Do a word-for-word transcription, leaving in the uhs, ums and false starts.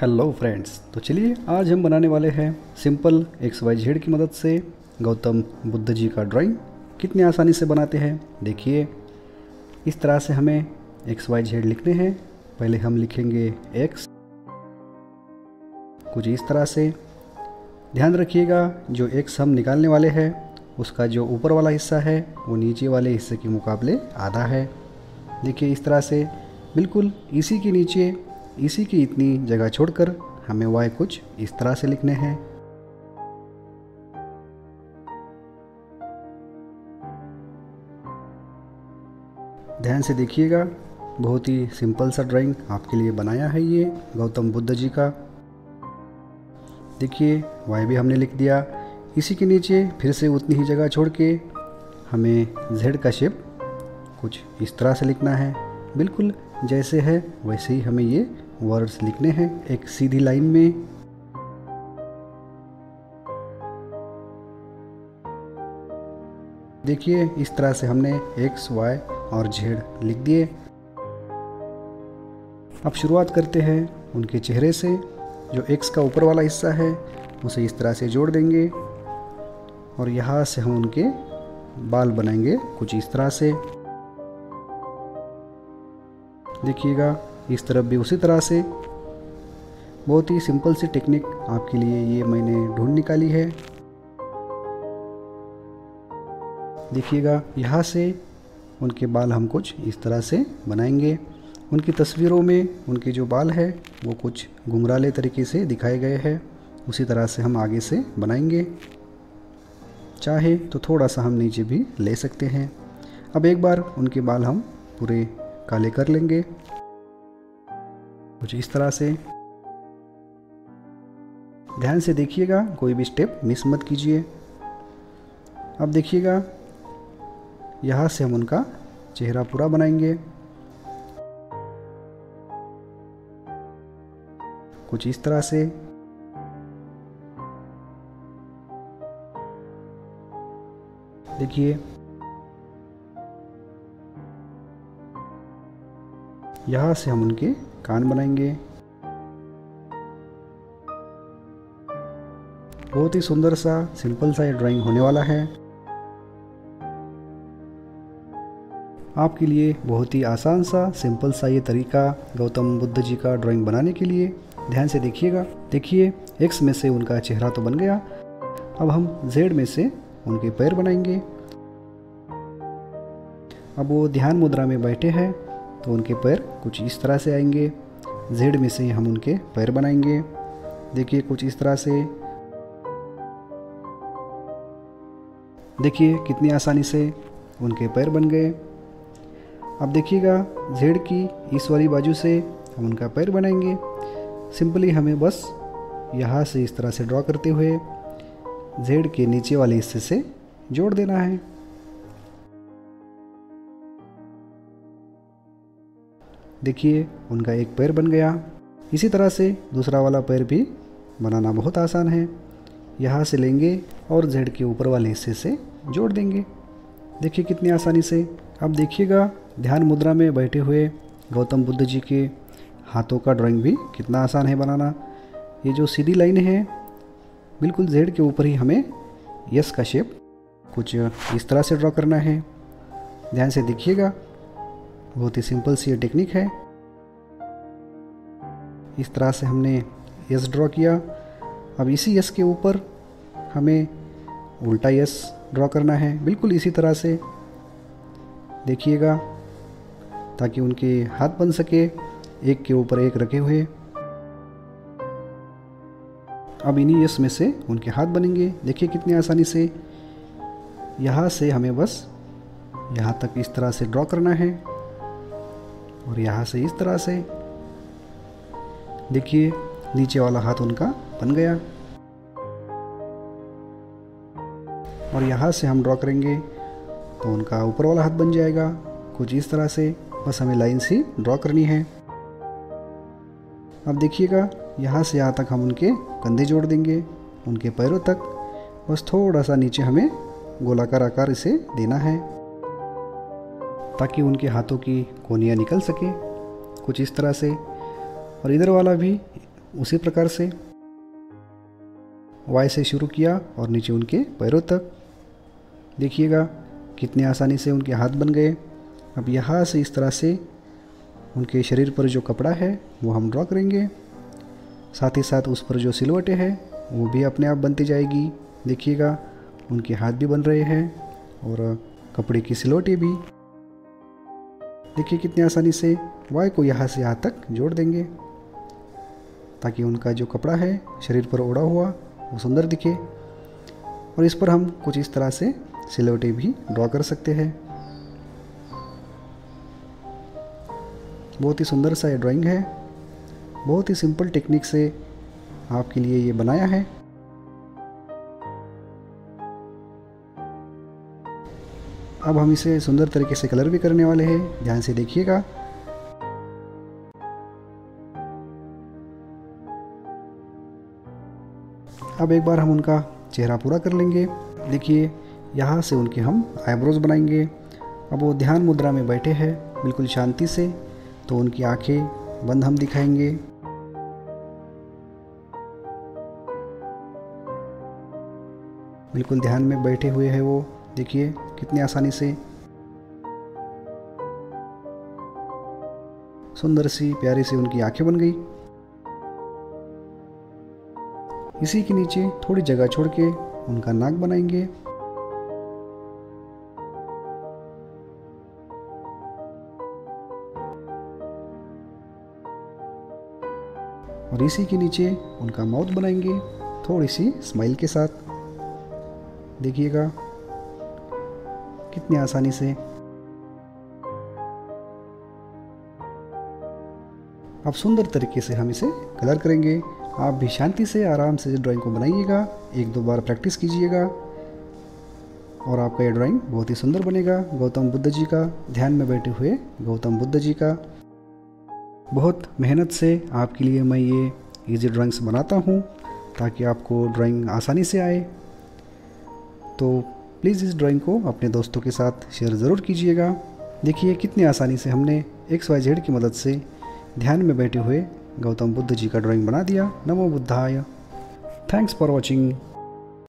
Hello friends, तो चलिए आज हम बनाने वाले हैं सिंपल एक्स वाई जेड की मदद से गौतम बुद्ध जी का ड्राइंग कितने आसानी से बनाते हैं। देखिए, इस तरह से हमें एक्स वाई जेड लिखने हैं। पहले हम लिखेंगे एक्स कुछ इस तरह से। ध्यान रखिएगा, जो एक्स हम निकालने वाले हैं उसका जो ऊपर वाला हिस्सा है वो नीचे वाले हिस्से के मुकाबले आधा है। देखिए इस तरह से बिल्कुल इसी के नीचे इसी की इतनी जगह छोड़कर हमें वाई कुछ इस तरह से लिखने हैं। ध्यान से देखिएगा, बहुत ही सिंपल सा ड्राइंग आपके लिए बनाया है ये गौतम बुद्ध जी का। देखिए वाई भी हमने लिख दिया। इसी के नीचे फिर से उतनी ही जगह छोड़ के हमें जेड का शेप कुछ इस तरह से लिखना है। बिल्कुल जैसे है वैसे ही हमें ये वर्ड्स लिखने हैं एक सीधी लाइन में। देखिए इस तरह से हमने एक्स वाई और जेड लिख दिए। अब शुरुआत करते हैं उनके चेहरे से। जो एक्स का ऊपर वाला हिस्सा है उसे इस तरह से जोड़ देंगे और यहाँ से हम उनके बाल बनाएंगे कुछ इस तरह से। देखिएगा इस तरफ भी उसी तरह से। बहुत ही सिंपल सी टेक्निक आपके लिए ये मैंने ढूंढ निकाली है। देखिएगा यहाँ से उनके बाल हम कुछ इस तरह से बनाएंगे। उनकी तस्वीरों में उनके जो बाल है वो कुछ घुंघराले तरीके से दिखाए गए हैं। उसी तरह से हम आगे से बनाएंगे। चाहे तो थोड़ा सा हम नीचे भी ले सकते हैं। अब एक बार उनके बाल हम पूरे काले कर लेंगे कुछ इस तरह से। ध्यान से देखिएगा, कोई भी स्टेप मिस मत कीजिए। अब देखिएगा यहाँ से हम उनका चेहरा पूरा बनाएंगे कुछ इस तरह से। देखिए यहाँ से हम उनके कान बनाएंगे। बहुत ही सुंदर सा सिंपल सा ये ड्राइंग होने वाला है। आपके लिए बहुत ही आसान सा सिंपल सा ये तरीका गौतम बुद्ध जी का ड्राइंग बनाने के लिए। ध्यान से देखिएगा। देखिए एक्स में से उनका चेहरा तो बन गया। अब हम जेड में से उनके पैर बनाएंगे। अब वो ध्यान मुद्रा में बैठे हैं तो उनके पैर कुछ इस तरह से आएंगे। जेड में से हम उनके पैर बनाएंगे। देखिए कुछ इस तरह से। देखिए कितनी आसानी से उनके पैर बन गए। अब देखिएगा जेड की इस वाली बाजू से हम उनका पैर बनाएंगे। सिंपली हमें बस यहाँ से इस तरह से ड्रॉ करते हुए जेड के नीचे वाले हिस्से से जोड़ देना है। देखिए उनका एक पैर बन गया। इसी तरह से दूसरा वाला पैर भी बनाना बहुत आसान है। यहाँ से लेंगे और जेड के ऊपर वाले हिस्से से जोड़ देंगे। देखिए कितनी आसानी से। अब देखिएगा ध्यान मुद्रा में बैठे हुए गौतम बुद्ध जी के हाथों का ड्राइंग भी कितना आसान है बनाना। ये जो सीधी लाइन है बिल्कुल जेड के ऊपर ही हमें यस का शेप कुछ इस तरह से ड्रॉ करना है। ध्यान से देखिएगा, बहुत ही सिंपल सी ये टेक्निक है। इस तरह से हमने यस ड्रॉ किया। अब इसी यस के ऊपर हमें उल्टा यस ड्रॉ करना है बिल्कुल इसी तरह से। देखिएगा ताकि उनके हाथ बन सके एक के ऊपर एक रखे हुए। अब इन्हीं यस में से उनके हाथ बनेंगे। देखिए कितनी आसानी से। यहाँ से हमें बस यहाँ तक इस तरह से ड्रॉ करना है और यहाँ से इस तरह से। देखिए नीचे वाला हाथ उनका बन गया। और यहाँ से हम ड्रॉ करेंगे तो उनका ऊपर वाला हाथ बन जाएगा कुछ इस तरह से। बस हमें लाइन सी ड्रॉ करनी है। अब देखिएगा यहाँ से यहाँ तक हम उनके कंधे जोड़ देंगे उनके पैरों तक। बस थोड़ा सा नीचे हमें गोलाकार आकार इसे देना है ताकि उनके हाथों की कोनियाँ निकल सके कुछ इस तरह से। और इधर वाला भी उसी प्रकार से वाई से शुरू किया और नीचे उनके पैरों तक। देखिएगा कितने आसानी से उनके हाथ बन गए। अब यहाँ से इस तरह से उनके शरीर पर जो कपड़ा है वो हम ड्रॉ करेंगे, साथ ही साथ उस पर जो सिलवटें हैं वो भी अपने आप बनती जाएगी। देखिएगा उनके हाथ भी बन रहे हैं और कपड़े की सिलवटें भी। देखिए कितनी आसानी से वाई को यहाँ से यहाँ तक जोड़ देंगे ताकि उनका जो कपड़ा है शरीर पर ओढ़ा हुआ वो सुंदर दिखे। और इस पर हम कुछ इस तरह से सिलवटें भी ड्रॉ कर सकते हैं। बहुत ही सुंदर सा ये ड्राइंग है। बहुत ही सिंपल टेक्निक से आपके लिए ये बनाया है। अब हम इसे सुंदर तरीके से कलर भी करने वाले हैं। ध्यान से देखिएगा। अब एक बार हम उनका चेहरा पूरा कर लेंगे। देखिए यहाँ से उनके हम आईब्रोज बनाएंगे। अब वो ध्यान मुद्रा में बैठे हैं बिल्कुल शांति से, तो उनकी आंखें बंद हम दिखाएंगे। बिल्कुल ध्यान में बैठे हुए हैं वो। देखिए कितनी आसानी से सुंदर सी प्यारी सी उनकी आंखें बन गई। इसी के नीचे थोड़ी जगह छोड़ के उनका नाक बनाएंगे। और इसी के नीचे उनका माउथ बनाएंगे थोड़ी सी स्माइल के साथ। देखिएगा कितनी आसानी से। अब सुंदर तरीके से हम इसे कलर करेंगे। आप भी शांति से आराम से ड्राइंग को बनाइएगा, एक दो बार प्रैक्टिस कीजिएगा और आपका ये ड्राइंग बहुत ही सुंदर बनेगा। गौतम बुद्ध जी का, ध्यान में बैठे हुए गौतम बुद्ध जी का। बहुत मेहनत से आपके लिए मैं ये इजी ड्राइंग्स बनाता हूँ ताकि आपको ड्राइंग आसानी से आए। तो प्लीज़ इस ड्राइंग को अपने दोस्तों के साथ शेयर ज़रूर कीजिएगा। देखिए कितनी आसानी से हमने एक्स वाई जेड की मदद से ध्यान में बैठे हुए गौतम बुद्ध जी का ड्राइंग बना दिया। नमो बुद्धाय। Thanks for watching.